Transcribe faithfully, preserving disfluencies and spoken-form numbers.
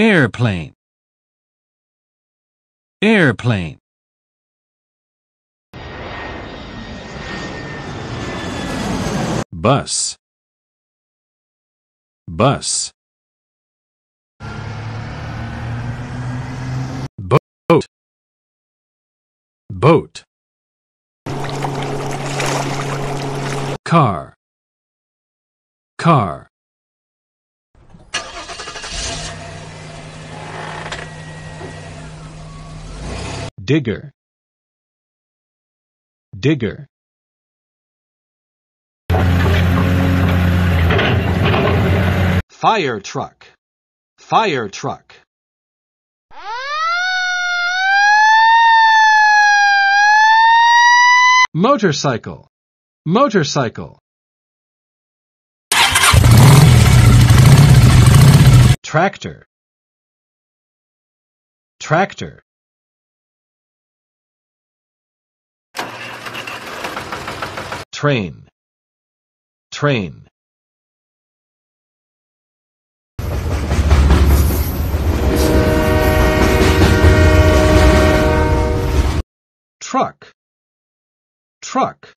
airplane, airplane. Bus, bus. Boat, boat. Car, car. Digger, digger. Fire truck, fire truck. Motorcycle, motorcycle. Tractor, tractor. Train, train. Truck, truck.